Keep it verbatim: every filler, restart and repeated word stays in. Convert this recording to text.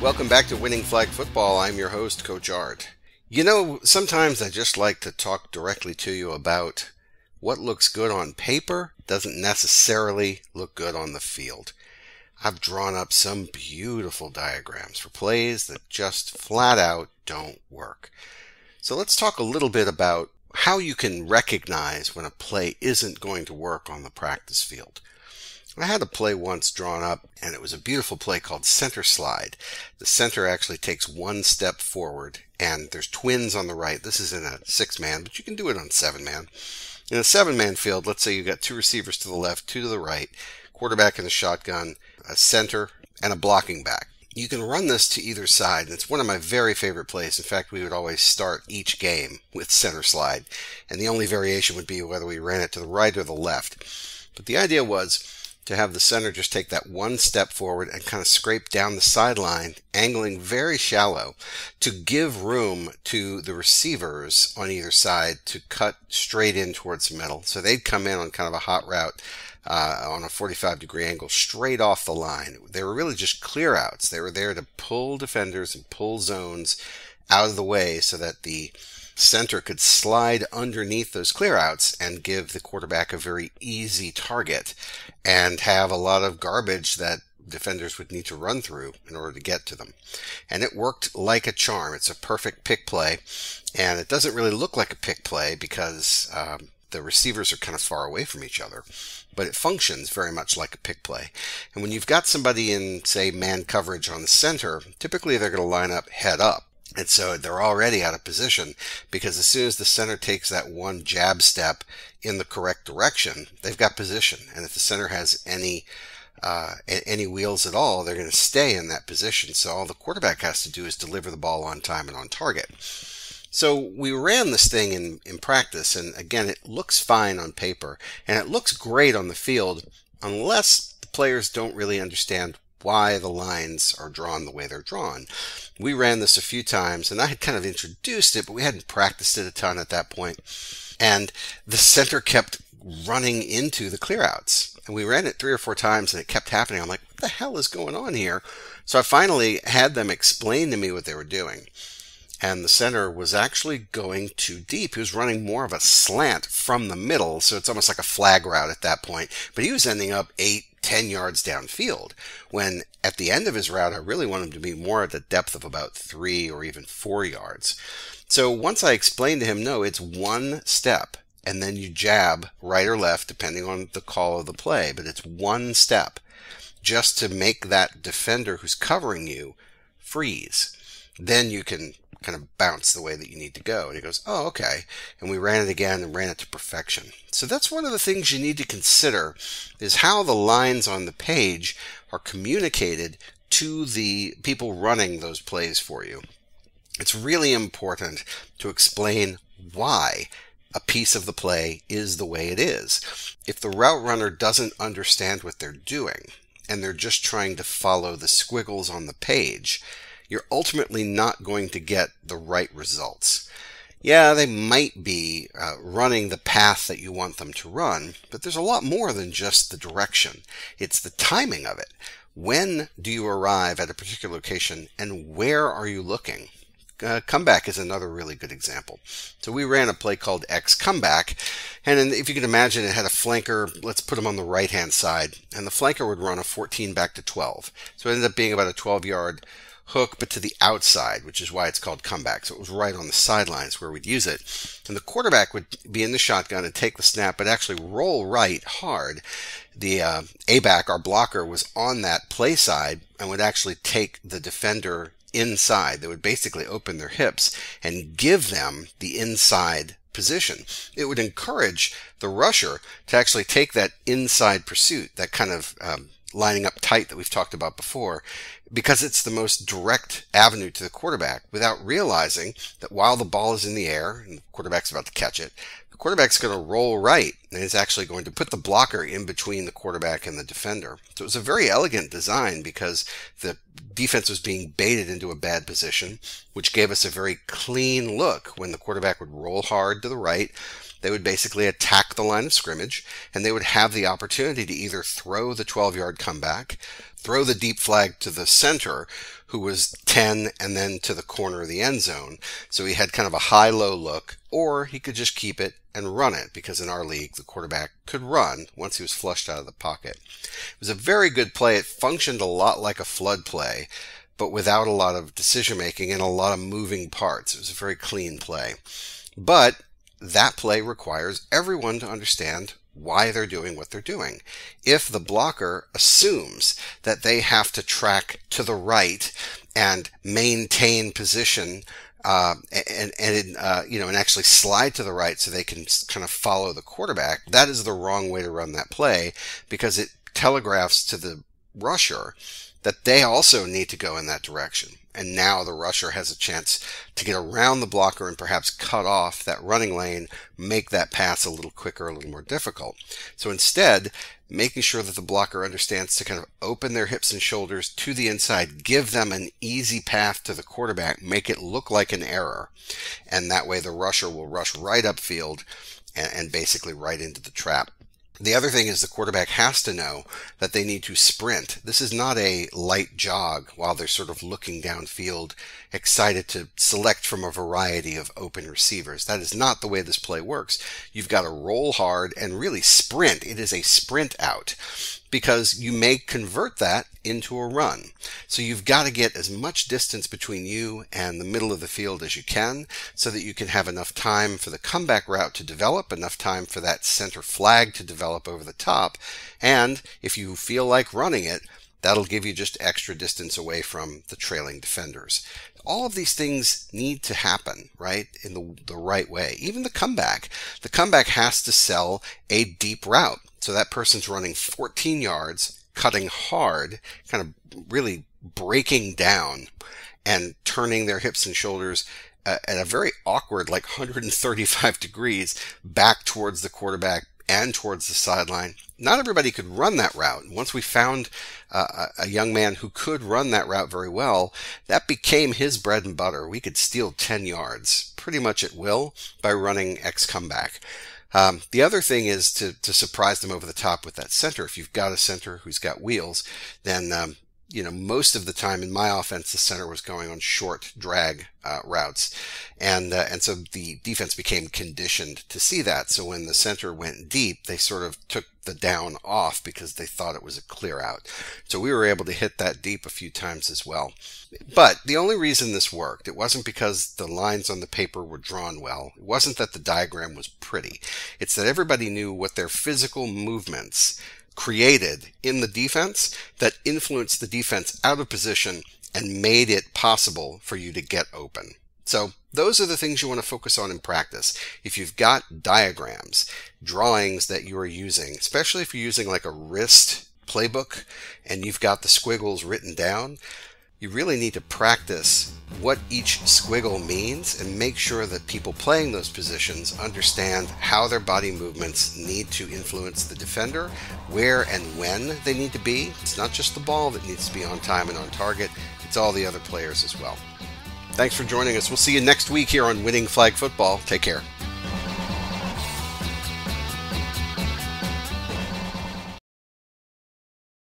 Welcome back to Winning Flag Football. I'm your host, Coach Art. You know, sometimes I just like to talk directly to you about what looks good on paper doesn't necessarily look good on the field. I've drawn up some beautiful diagrams for plays that just flat out don't work. So let's talk a little bit about how you can recognize when a play isn't going to work on the practice field. I had a play once drawn up, and it was a beautiful play called Center Slide. The center actually takes one step forward, and there's twins on the right. This is in a six-man, but you can do it on seven-man. In a seven-man field, let's say you've got two receivers to the left, two to the right, quarterback in the shotgun, a center, and a blocking back. You can run this to either side, and it's one of my very favorite plays. In fact, we would always start each game with Center Slide, and the only variation would be whether we ran it to the right or the left. But the idea was to have the center just take that one step forward and kind of scrape down the sideline, angling very shallow, to give room to the receivers on either side to cut straight in towards the middle. So they'd come in on kind of a hot route uh, on a forty-five degree angle straight off the line. They were really just clear outs. They were there to pull defenders and pull zones out of the way so that the center could slide underneath those clearouts and give the quarterback a very easy target and have a lot of garbage that defenders would need to run through in order to get to them. And it worked like a charm. It's a perfect pick play, and it doesn't really look like a pick play because um, the receivers are kind of far away from each other, but it functions very much like a pick play. And when you've got somebody in, say, man coverage on the center, typically they're going to line up head up. And so they're already out of position, because as soon as the center takes that one jab step in the correct direction, they've got position. And if the center has any uh, any wheels at all, they're going to stay in that position. So all the quarterback has to do is deliver the ball on time and on target. So we ran this thing in, in practice, and again, it looks fine on paper, and it looks great on the field, unless the players don't really understand why the lines are drawn the way they're drawn. We ran this a few times, and I had kind of introduced it, but we hadn't practiced it a ton at that point. And the center kept running into the clearouts. And we ran it three or four times, and it kept happening. I'm like, what the hell is going on here? So I finally had them explain to me what they were doing. And the center was actually going too deep. He was running more of a slant from the middle, so it's almost like a flag route at that point. But he was ending up eight, ten yards downfield, when at the end of his route, I really want him to be more at the depth of about three or even four yards. So once I explained to him, no, it's one step, and then you jab right or left, depending on the call of the play, but it's one step just to make that defender who's covering you freeze. Then you can kind of bounce the way that you need to go. And he goes, oh, okay. And we ran it again and ran it to perfection. So that's one of the things you need to consider, is how the lines on the page are communicated to the people running those plays for you. It's really important to explain why a piece of the play is the way it is. If the route runner doesn't understand what they're doing, and they're just trying to follow the squiggles on the page, you're ultimately not going to get the right results. Yeah, they might be uh, running the path that you want them to run, but there's a lot more than just the direction. It's the timing of it. When do you arrive at a particular location, and where are you looking? Uh, comeback is another really good example. So we ran a play called X Comeback, and in, if you can imagine, it had a flanker. Let's put him on the right-hand side, and the flanker would run a fourteen back to twelve. So it ended up being about a twelve-yard hook, but to the outside, which is why it's called comeback. So it was right on the sidelines where we'd use it. And the quarterback would be in the shotgun and take the snap, but actually roll right hard. The uh, A-back, our blocker, was on that play side and would actually take the defender inside. They would basically open their hips and give them the inside position. It would encourage the rusher to actually take that inside pursuit, that kind of um, lining up tight that we've talked about before, because it's the most direct avenue to the quarterback, without realizing that while the ball is in the air and the quarterback's about to catch it, the quarterback's going to roll right and it's actually going to put the blocker in between the quarterback and the defender. So it was a very elegant design because the defense was being baited into a bad position, which gave us a very clean look. When the quarterback would roll hard to the right, they would basically attack the line of scrimmage, and they would have the opportunity to either throw the twelve-yard comeback, throw the deep flag to the center, who was ten, and then to the corner of the end zone. So he had kind of a high-low look, or he could just keep it and run it, because in our league, the quarterback could run once he was flushed out of the pocket. It was a very good play. It functioned a lot like a flood play, but without a lot of decision-making and a lot of moving parts. It was a very clean play. But that play requires everyone to understand why they're doing what they're doing. If the blocker assumes that they have to track to the right and maintain position uh, and, and uh, you know, and actually slide to the right so they can kind of follow the quarterback, that is the wrong way to run that play, because it telegraphs to the rusher that they also need to go in that direction. And now the rusher has a chance to get around the blocker and perhaps cut off that running lane, make that pass a little quicker, a little more difficult. So instead, making sure that the blocker understands to kind of open their hips and shoulders to the inside, give them an easy path to the quarterback, make it look like an error. And that way the rusher will rush right upfield and, and basically right into the trap. The other thing is the quarterback has to know that they need to sprint. This is not a light jog while they're sort of looking downfield, excited to select from a variety of open receivers. That is not the way this play works. You've got to roll hard and really sprint. It is a sprint out, because you may convert that into a run. So you've got to get as much distance between you and the middle of the field as you can, so that you can have enough time for the comeback route to develop, enough time for that center flag to develop over the top, and if you feel like running it, that'll give you just extra distance away from the trailing defenders. All of these things need to happen, right, in the, the right way. Even the comeback. The comeback has to sell a deep route. So that person's running fourteen yards, cutting hard, kind of really breaking down and turning their hips and shoulders uh, at a very awkward, like one hundred thirty-five degrees back towards the quarterback and towards the sideline. Not everybody could run that route. Once we found uh, a young man who could run that route very well, that became his bread and butter. We could steal ten yards pretty much at will by running X comeback. Um, the other thing is to, to surprise them over the top with that center. If you've got a center who's got wheels, then um, you know, most of the time in my offense, the center was going on short drag uh, routes. And uh, and so the defense became conditioned to see that. So when the center went deep, they sort of took the down off because they thought it was a clear out. So we were able to hit that deep a few times as well. But the only reason this worked, it wasn't because the lines on the paper were drawn well. It wasn't that the diagram was pretty. It's that everybody knew what their physical movements created in the defense that influenced the defense out of position and made it possible for you to get open. So those are the things you want to focus on in practice. If you've got diagrams, drawings that you are using, especially if you're using like a wrist playbook and you've got the squiggles written down, you really need to practice what each squiggle means and make sure that people playing those positions understand how their body movements need to influence the defender, where and when they need to be. It's not just the ball that needs to be on time and on target, it's all the other players as well. Thanks for joining us. We'll see you next week here on Winning Flag Football. Take care.